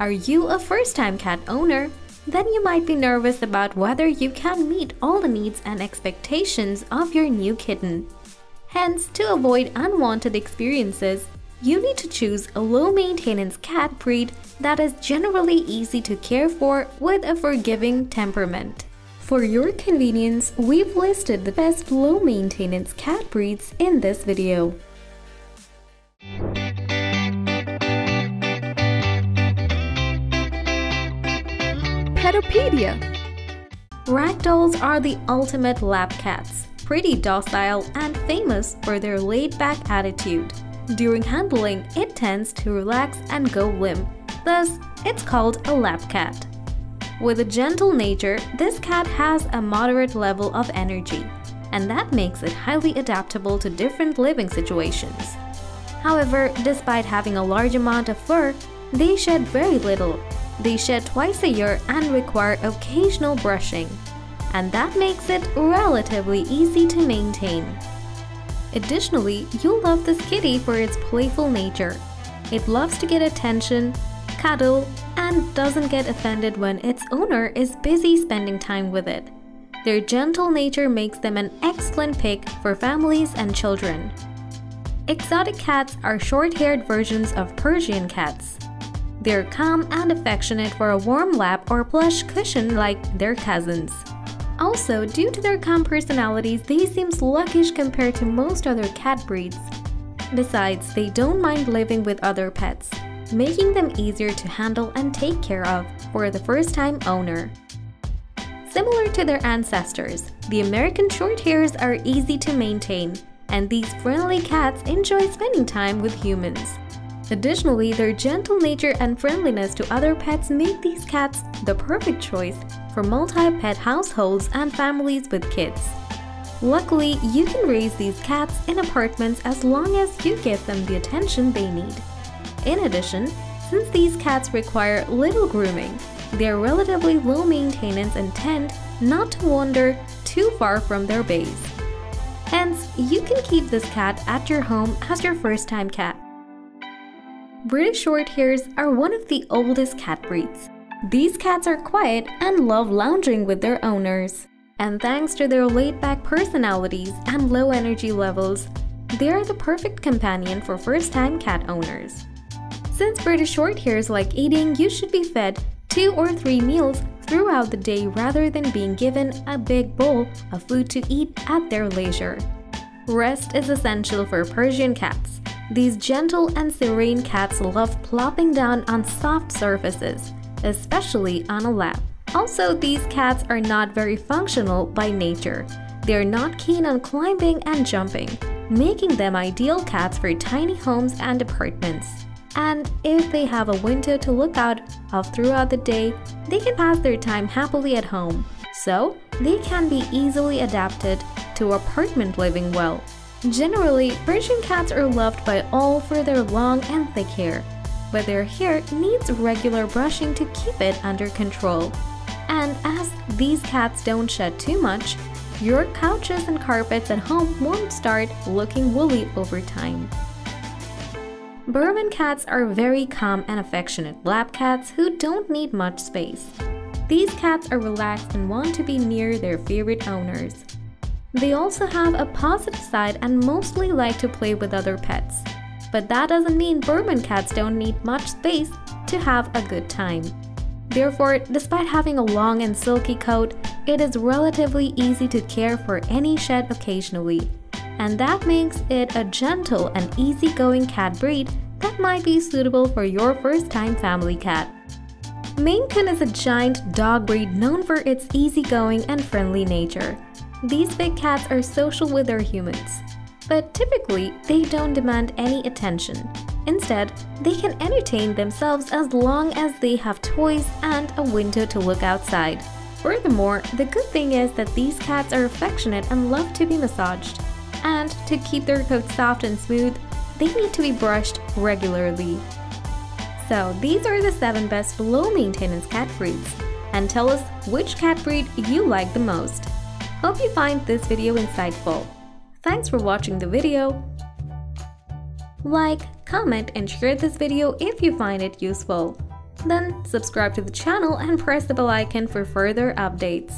Are you a first-time cat owner? Then you might be nervous about whether you can meet all the needs and expectations of your new kitten. Hence, to avoid unwanted experiences, you need to choose a low-maintenance cat breed that is generally easy to care for with a forgiving temperament. For your convenience, we've listed the best low-maintenance cat breeds in this video. Petopedia. Ragdolls are the ultimate lap cats, pretty docile and famous for their laid-back attitude. During handling, it tends to relax and go limp, thus it's called a lap cat. With a gentle nature, this cat has a moderate level of energy, and that makes it highly adaptable to different living situations. However, despite having a large amount of fur, they shed very little. They shed twice a year and require occasional brushing, and that makes it relatively easy to maintain. Additionally, you'll love this kitty for its playful nature. It loves to get attention, cuddle, and doesn't get offended when its owner is busy spending time with it. Their gentle nature makes them an excellent pick for families and children. Exotic cats are short-haired versions of Persian cats. They're calm and affectionate for a warm lap or plush cushion like their cousins. Also, due to their calm personalities, they seem sluggish compared to most other cat breeds. Besides, they don't mind living with other pets, making them easier to handle and take care of for the first-time owner. Similar to their ancestors, the American Shorthairs are easy to maintain, and these friendly cats enjoy spending time with humans. Additionally, their gentle nature and friendliness to other pets make these cats the perfect choice for multi-pet households and families with kids. Luckily, you can raise these cats in apartments as long as you give them the attention they need. In addition, since these cats require little grooming, they are relatively low maintenance and tend not to wander too far from their base. Hence, you can keep this cat at your home as your first-time cat. British Shorthairs are one of the oldest cat breeds. These cats are quiet and love lounging with their owners. And thanks to their laid-back personalities and low energy levels, they are the perfect companion for first-time cat owners. Since British Shorthairs like eating, you should be fed 2 or 3 meals throughout the day rather than being given a big bowl of food to eat at their leisure. Rest is essential for Persian cats. These gentle and serene cats love plopping down on soft surfaces, especially on a lap. Also, these cats are not very functional by nature. They are not keen on climbing and jumping, making them ideal cats for tiny homes and apartments. And if they have a window to look out of throughout the day, they can pass their time happily at home. So, they can be easily adapted to apartment living well. Generally, Persian cats are loved by all for their long and thick hair, but their hair needs regular brushing to keep it under control. And as these cats don't shed too much, your couches and carpets at home won't start looking woolly over time. Burmese cats are very calm and affectionate lap cats who don't need much space. These cats are relaxed and want to be near their favorite owners. They also have a positive side and mostly like to play with other pets. But that doesn't mean Burmese cats don't need much space to have a good time. Therefore, despite having a long and silky coat, it is relatively easy to care for any shed occasionally. And that makes it a gentle and easygoing cat breed that might be suitable for your first-time family cat. Maine Coon is a giant dog breed known for its easygoing and friendly nature. These big cats are social with their humans, but typically they don't demand any attention. Instead, they can entertain themselves as long as they have toys and a window to look outside. Furthermore, the good thing is that these cats are affectionate and love to be massaged. And to keep their coat soft and smooth, they need to be brushed regularly. So these are the 7 best low-maintenance cat breeds. And tell us which cat breed you like the most. Hope you find this video insightful. Thanks for watching the video. Like, comment and share this video if you find it useful. Then subscribe to the channel and press the bell icon for further updates.